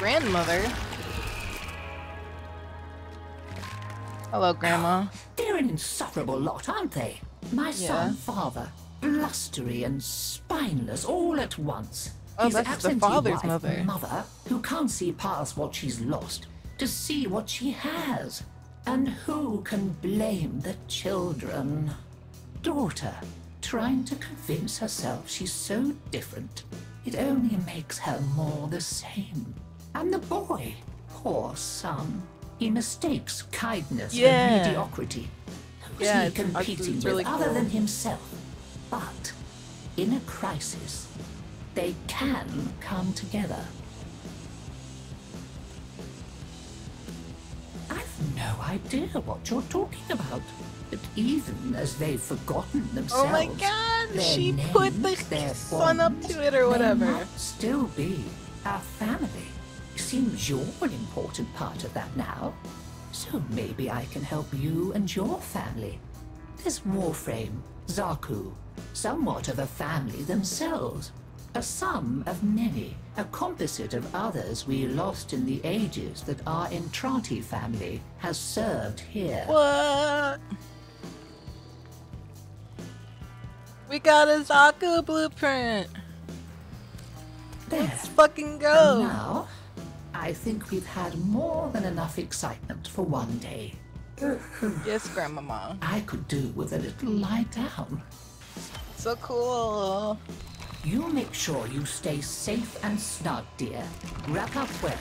grandmother. Hello, Grandma. Oh, they're an insufferable lot, aren't they? My son, father, blustery and spineless all at once. Oh, his that's the father's wife, mother, who can't see past what she's lost to see what she has. And who can blame the children? Daughter, trying to convince herself she's so different. It only makes her more the same. And the boy, poor son, he mistakes kindness and mediocrity. Who's he competing with other than himself? But in a crisis, they can come together. I've no idea what you're talking about. But even as they've forgotten themselves, oh my God, she names, put the sun up to it or whatever. They might still be our family. Seems you're an important part of that now. So maybe I can help you and your family. There's Warframe, Zaku, somewhat of a family themselves. A sum of many, a composite of others we lost in the ages that our Entrati family has served here. What? We got a Zaku blueprint. There. Let's fucking go. And now, I think we've had more than enough excitement for one day. Yes, Grandmama. I could do with a little lie down. So cool. You make sure you stay safe and snug, dear. Wrap up well.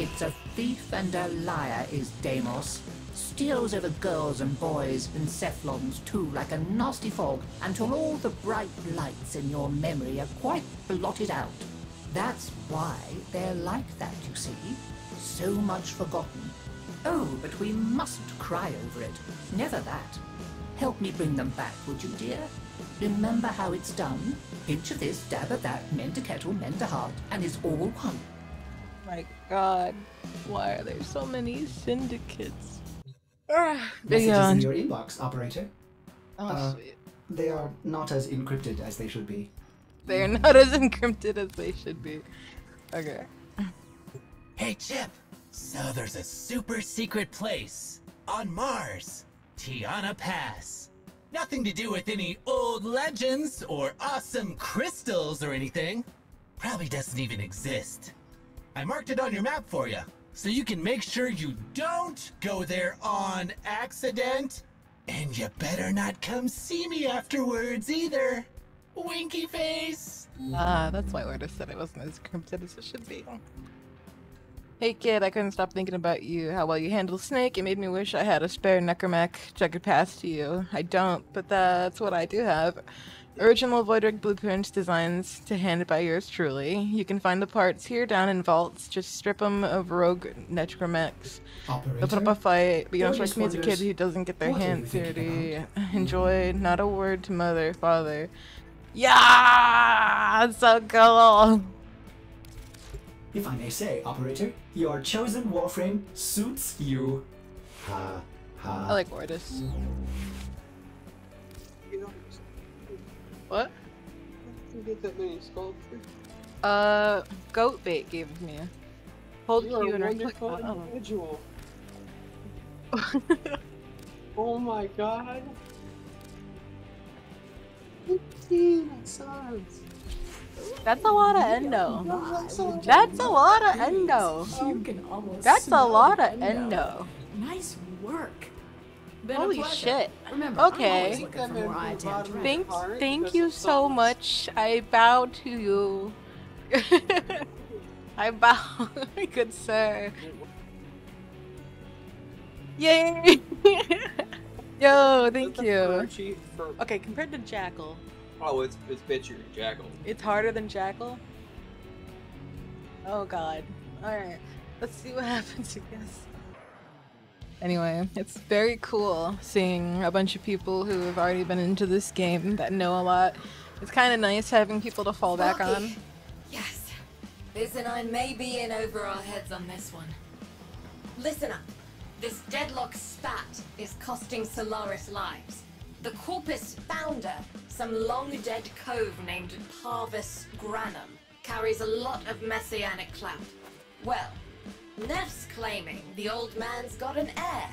It's a thief and a liar is Deimos. Steals over girls and boys and cephalons too like a nasty fog until all the bright lights in your memory are quite blotted out. That's why they're like that, you see. So much forgotten. Oh, but we mustn't cry over it. Never that. Help me bring them back, would you, dear? Remember how it's done? Pinch of this, dab of that, mend a kettle, mend a heart, and it's all one. My God, why are there so many syndicates? Messages in your inbox, operator. Oh, sweet. They are not as encrypted as they should be. They are not as encrypted as they should be. Okay. Hey, Chip. So there's a super secret place on Mars, Tiana Pass. Nothing to do with any old legends or awesome crystals or anything. Probably doesn't even exist. I marked it on your map for you, so you can make sure you don't go there on accident. And you better not come see me afterwards either. Winky face! Ah, that's why Ordis said it wasn't as encrypted as it should be. Hey kid, I couldn't stop thinking about you. How well you handled Snake. It made me wish I had a spare necromech which I could pass to you. I don't, but that's what I do have. Original Voidric blueprints designs to hand by yours truly. You can find the parts here down in vaults. Just strip them of rogue necromechs. They'll put up a fight, but you don't strike me as a kid who doesn't get their hands dirty. Enjoyed. Not a word to mother, father. Yeah, so cool. If I may say, operator, your chosen Warframe suits you. Ha ha. I like Ordis. What? You get that many sculptures? Goat bait gave it me. Hold you and wonderful individual. Oh my God. 15 sons. That's a lot of endo. That's a lot of endo. That's a lot of endo. Nice work. Holy shit. Okay. Thank you so much. I bow to you. I bow, good sir. Yay! Yo, thank you. Okay, compared to Jackal. Oh, it's bitchier than Jackal. It's harder than Jackal? Oh God. Alright. Let's see what happens, I guess. Anyway, it's very cool seeing a bunch of people who have already been into this game that know a lot. It's kind of nice having people to fall back on. Yes. Biz and I may be in over our heads on this one. Listen up. This deadlock spat is costing Solaris lives. The Corpus founder, some long-dead cove named Parvos Granum, carries a lot of messianic clout. Well, Neff's claiming the old man's got an heir.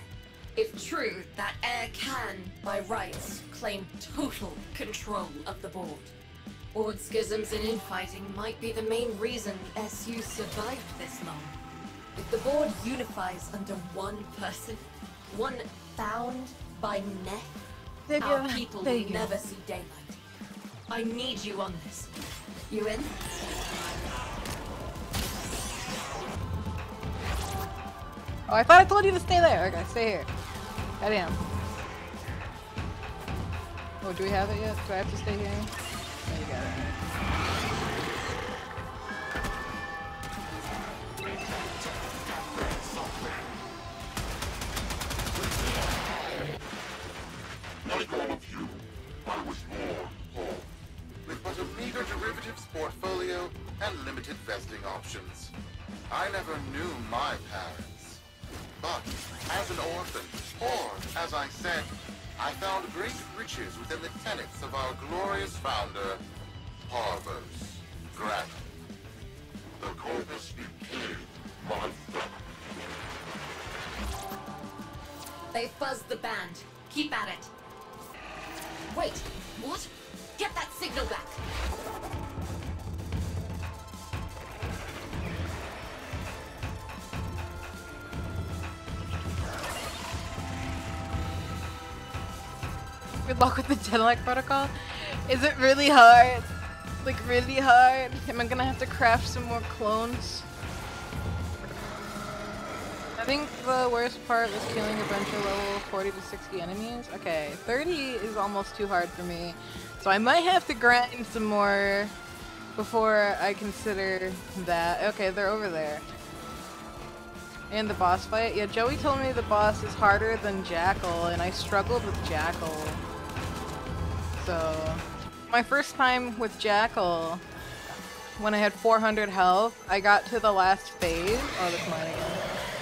If true, that heir can, by rights, claim total control of the board. Board schisms and infighting might be the main reason SU survived this long. If the board unifies under one person, one bound by Neff, our people will never see daylight. I need you on this. You in? Oh, I thought I told you to stay there. Okay, stay here. Goddamn. Oh, do we have it yet? Do I have to stay here? Oh, you got it. Like all of you, I was born whole, with but a meager derivatives portfolio and limited vesting options. I never knew my parents, but as an orphan, or as I said, I found great riches within the tenets of our glorious founder, Parvos Granum. The Corpus became my family. They fuzzed the band. Keep at it. Wait, what? Get that signal back! Good luck with the Deadlock Protocol. Is it really hard? Like, really hard? Am I gonna have to craft some more clones? I think the worst part was killing a bunch of level 40 to 60 enemies. Okay, 30 is almost too hard for me, so I might have to grind some more before I consider that. Okay, they're over there. And the boss fight? Yeah, Joey told me the boss is harder than Jackal, and I struggled with Jackal. So, my first time with Jackal, when I had 400 health, I got to the last phase. Oh, that's mine again.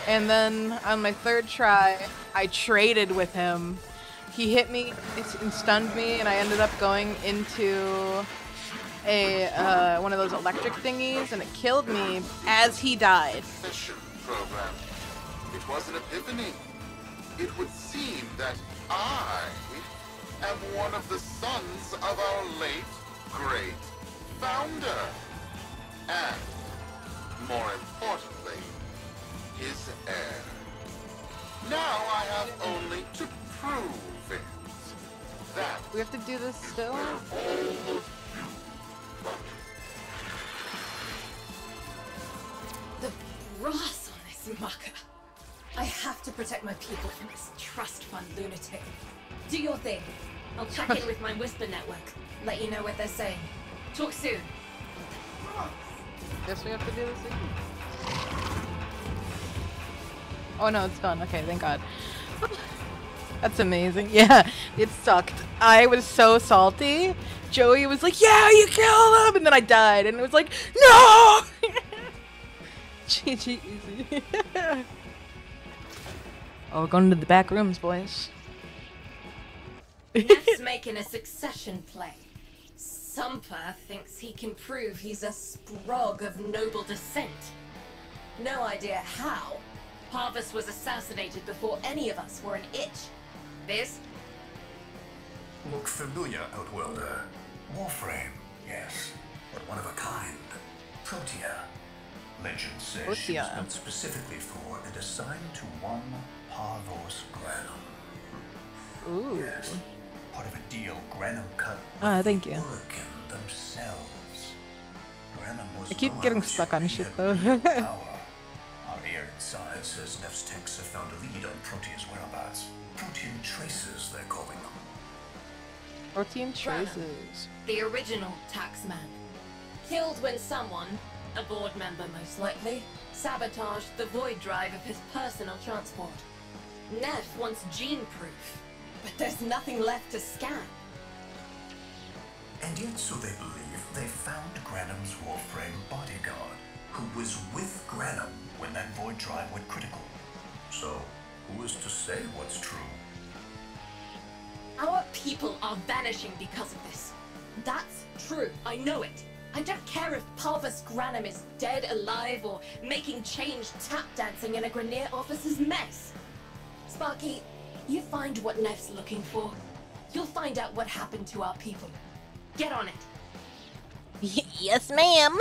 And then on my third try, I traded with him. He hit me and stunned me, and I ended up going into a one of those electric thingies, and it killed me as he died. Program. It was an epiphany. It would seem that I am one of the sons of our late great founder, and more importantly, his heir. Now I have only to prove it. That we have to do this still? The brass on this mucker. I have to protect my people from this trust fund lunatic. Do your thing. I'll check in with my whisper network. Let you know what they're saying. Talk soon. Guess we have to do this again. Oh no, it's done. Okay, thank God. That's amazing. Yeah, it sucked. I was so salty. Joey was like, yeah, you killed him! And then I died, and it was like, no! GG easy. Oh, we're going to the back rooms, boys. Neff's making a succession play. Sumper thinks he can prove he's a sprog of noble descent. No idea how. Parvos was assassinated before any of us were an itch. This? Look familiar, Outworlder. Warframe, yes, but one of a kind. Protea. Legend says Protea. She was built specifically for and assigned to one Parvos Granum. Ooh. Yes, part of a deal Granum cut thank you. Themselves. Granum was I keep getting stuck on shit though. Science says Neff's techs have found a lead on Proteus' whereabouts. Protean traces, they're calling them. Protean traces. The original taxman. Killed when someone, a board member most likely, sabotaged the void drive of his personal transport. Neff wants gene proof, but there's nothing left to scan. And yet, so they believe, they found Granum's Warframe bodyguard, who was with Granum when that void drive went critical. So, who is to say what's true? Our people are vanishing because of this. That's true, I know it. I don't care if Parvos Granum is dead, alive, or making change tap dancing in a Grineer officer's mess. Sparky, you find what Neff's looking for. You'll find out what happened to our people. Get on it. Yes, ma'am.